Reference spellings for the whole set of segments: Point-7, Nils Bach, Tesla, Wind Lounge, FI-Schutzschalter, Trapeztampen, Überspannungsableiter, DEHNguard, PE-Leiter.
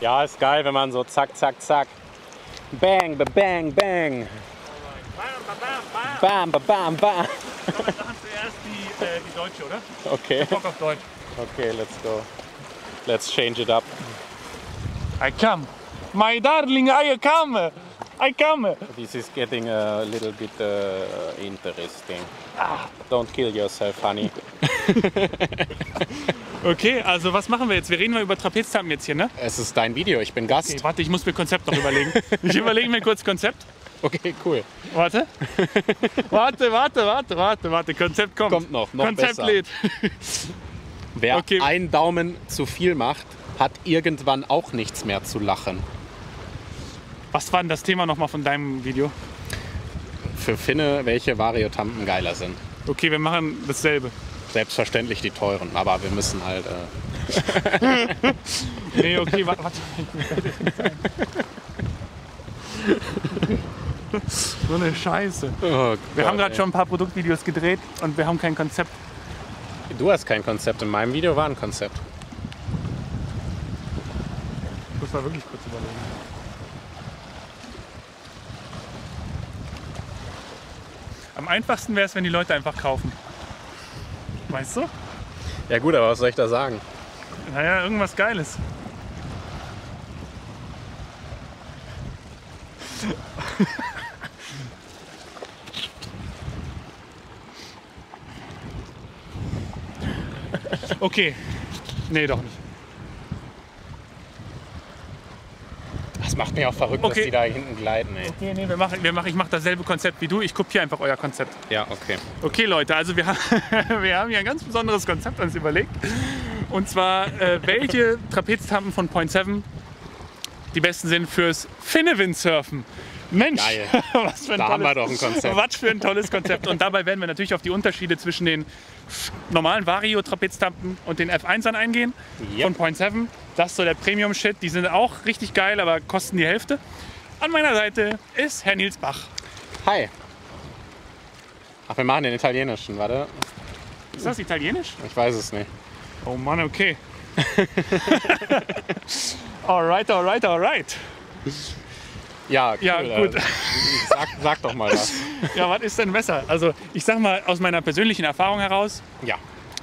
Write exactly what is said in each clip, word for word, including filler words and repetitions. Ja, ist geil, wenn man so zack, zack, zack. Bang, ba, bang, bang. Bam, ba, bam, bam. Komm, dann zuerst die, äh, die Deutsche, oder? Okay. Bock auf Deutsch. Okay, let's go. Let's change it up. I come. My darling, I come. I come. This is getting a little bit uh, interesting. Ah. Don't kill yourself, honey. Okay, also was machen wir jetzt? Wir reden mal über Trapeztampen jetzt hier, ne? Es ist dein Video, ich bin Gast. Okay, warte, ich muss mir Konzept noch überlegen. Ich überlege mir kurz Konzept. Okay, cool. Warte. Warte, warte, warte, warte, warte. Konzept kommt. Kommt noch, noch Konzept besser. Lädt. Wer okay. einen Daumen zu viel macht, hat irgendwann auch nichts mehr zu lachen. Was war denn das Thema nochmal von deinem Video? Für Finne, welche Variotampen geiler sind. Okay, wir machen dasselbe. Selbstverständlich die teuren, aber wir müssen halt... Äh nee, okay, warte. warte. So eine Scheiße. Oh Gott, wir haben gerade schon ein paar Produktvideos gedreht und wir haben kein Konzept. Du hast kein Konzept, in meinem Video war ein Konzept. Ich muss mal wirklich kurz überlegen. Am einfachsten wäre es, wenn die Leute einfach kaufen. Weißt du? Ja gut, aber was soll ich da sagen? Naja, irgendwas Geiles. Okay. Nee, doch nicht. Das macht mich auch verrückt, okay. dass die da hinten gleiten, ey. Okay, nee, wir machen, wir machen, ich mache dasselbe Konzept wie du. Ich kopiere einfach euer Konzept. Ja, okay. Okay, Leute, also wir haben, wir haben hier ein ganz besonderes Konzept uns überlegt. Und zwar, äh, welche Trapeztampen von Point sieben die besten sind fürs Finne-Windsurfen. Mensch, was für ein, da tolles, haben wir doch ein Konzept. Was für ein tolles Konzept. Und dabei werden wir natürlich auf die Unterschiede zwischen den normalen Vario-Trapeztampen und den F eins ern eingehen. Yep. Von Point sieben. Das ist so der Premium-Shit. Die sind auch richtig geil, aber kosten die Hälfte. An meiner Seite ist Herr Nils Bach. Hi. Ach, wir machen den italienischen, warte. Ist das italienisch? Ich weiß es nicht. Oh Mann, okay. Alright, alright, alright. Ja, cool. Ja, gut. Sag, sag doch mal was. Ja, was ist denn besser? Also ich sag mal, aus meiner persönlichen Erfahrung heraus, ja,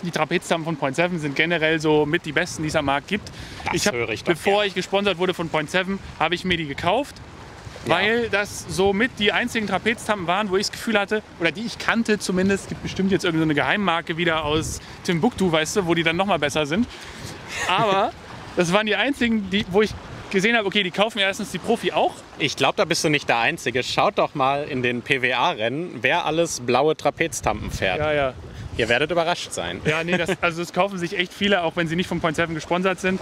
die Trapeztampen von Point sieben sind generell so mit die besten, die es am Markt gibt. Das ich hab, höre ich doch, bevor ja. ich gesponsert wurde von Point sieben, habe ich mir die gekauft, ja. weil das somit die einzigen Trapeztampen waren, wo ich das Gefühl hatte, oder die ich kannte zumindest, es gibt bestimmt jetzt irgendeine so Geheimmarke wieder aus Timbuktu, weißt du, wo die dann nochmal besser sind. Aber das waren die einzigen, die, wo ich gesehen habe, okay, die kaufen erstens die Profi auch. Ich glaube, da bist du nicht der Einzige. Schaut doch mal in den P W A-Rennen, wer alles blaue Trapeztampen fährt. Ja, ja. Ihr werdet überrascht sein. Ja, nee, das, also das kaufen sich echt viele, auch wenn sie nicht von Point sieben gesponsert sind,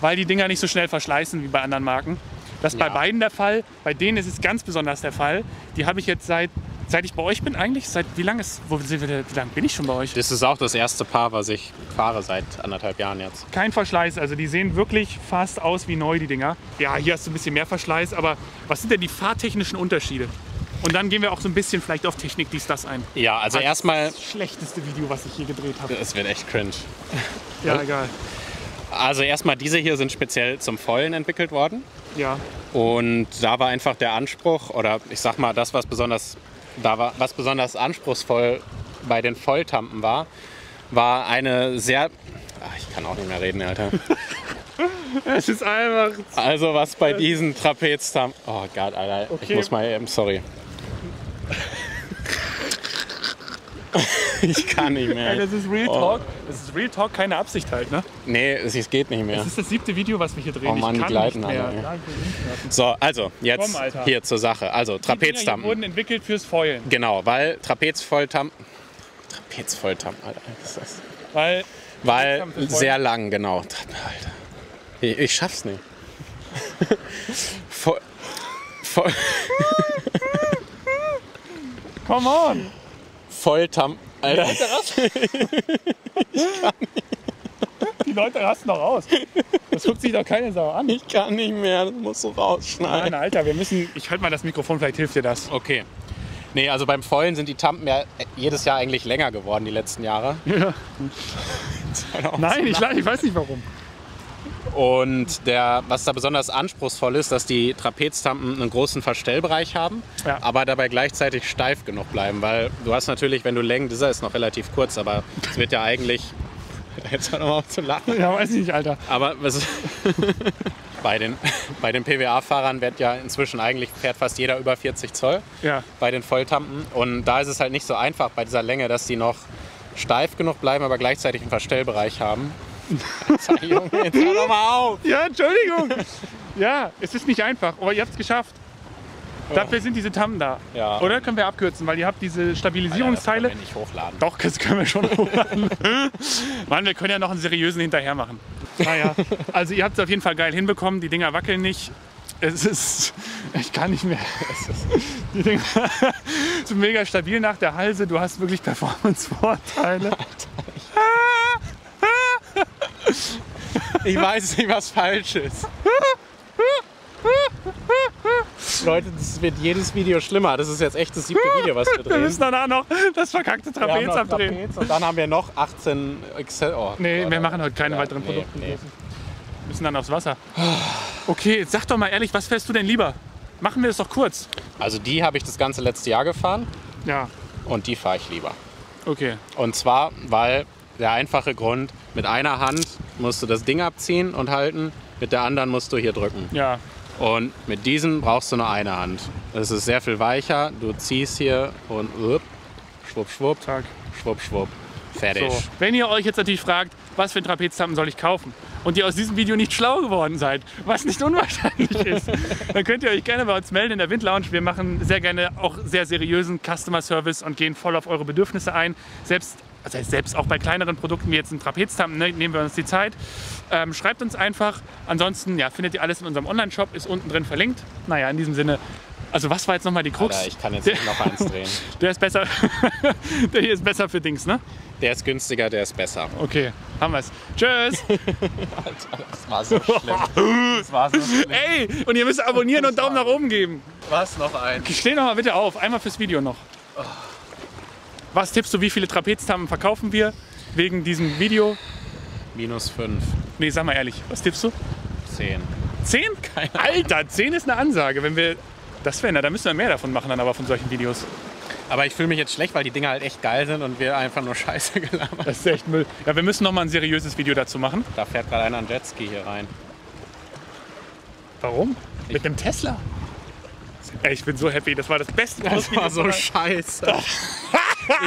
weil die Dinger nicht so schnell verschleißen wie bei anderen Marken. Das ist ja. bei beiden der Fall. Bei denen ist es ganz besonders der Fall. Die habe ich jetzt seit, seit ich bei euch bin eigentlich, seit wie lange ist, wo, wie lang bin ich schon bei euch? Das ist auch das erste Paar, was ich fahre seit anderthalb Jahren jetzt. Kein Verschleiß, also die sehen wirklich fast aus wie neu, die Dinger. Ja, hier hast du ein bisschen mehr Verschleiß, aber was sind denn die fahrtechnischen Unterschiede? Und dann gehen wir auch so ein bisschen vielleicht auf Technik, dies, das ein. Ja, also, also erstmal... Das schlechteste Video, was ich hier gedreht habe. Es wird echt cringe. Ja, egal. Also erstmal, diese hier sind speziell zum Vollen entwickelt worden. Ja. Und da war einfach der Anspruch, oder ich sag mal, das, was besonders, da war, was besonders anspruchsvoll bei den Volltampen war, war eine sehr... Ach, ich kann auch nicht mehr reden, Alter. Es ist einfach... Also was bei diesen Trapeztampen... Oh Gott, Alter, okay. Ich muss mal eben... Sorry. Ich kann nicht mehr. Ey, das ist Real Talk. Oh. Das ist Real Talk, keine Absicht halt, ne? Nee, es geht nicht mehr. Das ist das siebte Video, was wir hier drehen. Oh Mann, ich kann die gleiten nicht mehr. Alle. So, also, jetzt Komm, hier zur Sache. Also, Trapeztampen. Die wurden entwickelt fürs Foilen. Genau, weil Trapezvolltampen... Trapezvolltampen, Alter, was ist das? Weil... Weil sehr lang, genau. Alter. Ich, ich schaff's nicht. Voll... Voll... Come on! Volltampen. Alter. Die Leute rasten. Ich kann nicht. Die Leute rasten doch raus. Das guckt sich doch keine Sau an. Ich kann nicht mehr, das musst du rausschneiden. Nein, Alter, wir müssen. Ich halte mal das Mikrofon, vielleicht hilft dir das. Okay. Nee, also beim Vollen sind die Tampen ja jedes Jahr eigentlich länger geworden, die letzten Jahre. Ja. Nein, so ich, ich weiß nicht warum. Und der, was da besonders anspruchsvoll ist, dass die Trapeztampen einen großen Verstellbereich haben, ja, aber dabei gleichzeitig steif genug bleiben, weil du hast natürlich, wenn du längst, dieser ist noch relativ kurz, aber es wird ja eigentlich, jetzt hör doch mal auf zu lachen. Ja, weiß ich nicht, Alter. Aber was, bei den, bei den P W A-Fahrern wird ja inzwischen eigentlich, fährt fast jeder über vierzig Zoll, ja, bei den Volltampen, und da ist es halt nicht so einfach bei dieser Länge, dass die noch steif genug bleiben, aber gleichzeitig einen Verstellbereich haben. Junge, jetzt hör doch mal auf! Ja, Entschuldigung! Ja, es ist nicht einfach, aber ihr habt es geschafft. Oh. Dafür sind diese Tampen da. Ja. Oder können wir abkürzen, weil ihr habt diese Stabilisierungsteile. Alter, das können wir nicht hochladen. Doch, das können wir schon hochladen. Mann, wir können ja noch einen seriösen hinterher machen. Naja, also ihr habt es auf jeden Fall geil hinbekommen, die Dinger wackeln nicht. Es ist, ich kann nicht mehr, es ist, die Dinger sind mega stabil nach der Halse, du hast wirklich Performance-Vorteile. Ich weiß nicht, was falsch ist. Leute, das wird jedes Video schlimmer. Das ist jetzt echt das siebte Video, was wir drehen. Wir müssen danach noch das verkackte Trapez abdrehen. Trapez und dann haben wir noch achtzehn Excel. Oh, nee, oder? Wir machen heute keine ja, weiteren nee, Produkte. Nee. Wir müssen dann aufs Wasser. Okay, jetzt sag doch mal ehrlich, was fährst du denn lieber? Machen wir das doch kurz. Also die habe ich das ganze letzte Jahr gefahren. Ja. Und die fahre ich lieber. Okay. Und zwar, weil der einfache Grund, mit einer Hand musst du das Ding abziehen und halten, mit der anderen musst du hier drücken. Ja. Und mit diesen brauchst du nur eine Hand. Das ist sehr viel weicher, du ziehst hier und upp, schwupp, schwupp, Tag. schwupp, schwupp, fertig. So. Wenn ihr euch jetzt natürlich fragt, was für ein Trapeztampen soll ich kaufen und ihr aus diesem Video nicht schlau geworden seid, was nicht unwahrscheinlich ist, dann könnt ihr euch gerne bei uns melden in der Wind Lounge. Wir machen sehr gerne auch sehr seriösen Customer Service und gehen voll auf eure Bedürfnisse ein. Selbst Das heißt, selbst auch bei kleineren Produkten wie jetzt ein Trapeztampen, ne, nehmen wir uns die Zeit. Ähm, schreibt uns einfach. Ansonsten ja, findet ihr alles in unserem Online-Shop, ist unten drin verlinkt. Naja, in diesem Sinne, also was war jetzt nochmal die Krux? Alter, ich kann jetzt der, nicht noch eins drehen. Der ist besser. Der hier ist besser für Dings, ne? Der ist günstiger, der ist besser. Okay, haben wir's. Tschüss! Alter, das war so schlimm. Das war so schlimm. Ey, und ihr müsst abonnieren und Daumen nach oben geben. Was? Noch ein. Steh noch mal bitte auf, einmal fürs Video noch. Oh. Was tippst du, wie viele Trapeztampen verkaufen wir wegen diesem Video? Minus fünf. Nee, sag mal ehrlich, was tippst du? Zehn. Zehn? Keine Ahnung. Alter, zehn ist eine Ansage. Wenn wir das wären, da müssen wir mehr davon machen, dann aber von solchen Videos. Aber ich fühle mich jetzt schlecht, weil die Dinger halt echt geil sind und wir einfach nur Scheiße gelabert haben. Das ist echt Müll. Ja, wir müssen noch mal ein seriöses Video dazu machen. Da fährt gerade einer ein Jetski hier rein. Warum? Ich Mit einem Tesla? Ey, ich bin so happy. Das war das beste Video. Das war so scheiße.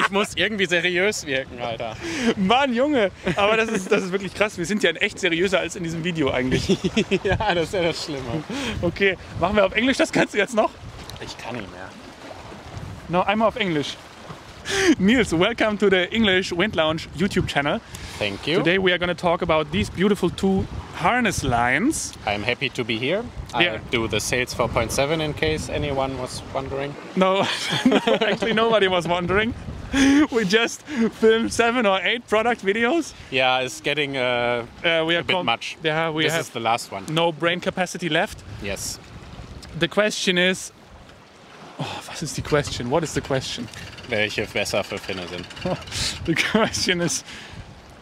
Ich muss irgendwie seriös wirken, Alter. Mann, Junge, aber das ist, das ist wirklich krass. Wir sind ja in echt seriöser als in diesem Video eigentlich. Ja, das ist ja das Schlimme. Okay, machen wir auf Englisch das Ganze jetzt noch? Ich kann nicht mehr. Noch einmal auf Englisch. Nils, welcome to the English Wind Lounge YouTube channel. Thank you. Today we are going to talk about these beautiful two harness lines. I'm happy to be here. Yeah. I do the sales for Point seven in case anyone was wondering. No, no, actually nobody was wondering. We just filmed seven or eight product videos. Yeah, it's getting uh, uh, we are a bit much. Yeah, we this have is the last one. No brain capacity left. Yes. The question is... Oh, was ist die question? What is the question? Welche Fässer für Finne sind. The question is,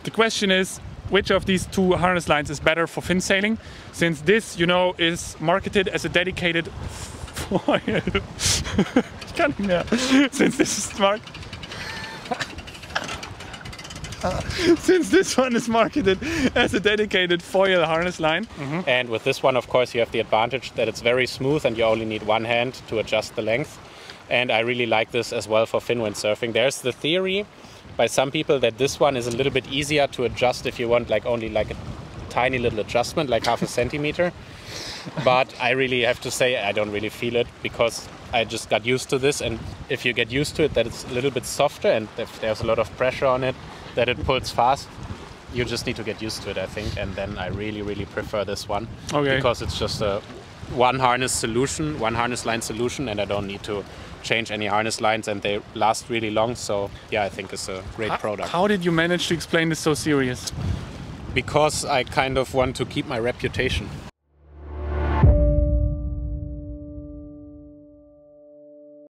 the question is, which of these two harness lines is better for fin sailing? Since this, you know, is marketed as a dedicated foil. Ich kann nicht mehr. Since this is mark. Since this one is marketed as a dedicated foil harness line. Mm-hmm. And with this one, of course, you have the advantage that it's very smooth and you only need one hand to adjust the length. And I really like this as well for fin windsurfing. There's the theory by some people that this one is a little bit easier to adjust if you want like only like a tiny little adjustment, like half a centimeter. But I really have to say I don't really feel it because I just got used to this. And if you get used to it, that it's a little bit softer and if there's a lot of pressure on it, that it pulls fast, you just need to get used to it, I think. And then I really, really prefer this one. Okay. Because it's just a one harness solution, one harness line solution, and I don't need to change any harness lines and they last really long. So yeah, I think it's a great product. How did you manage to explain this so serious? Because I kind of want to keep my reputation.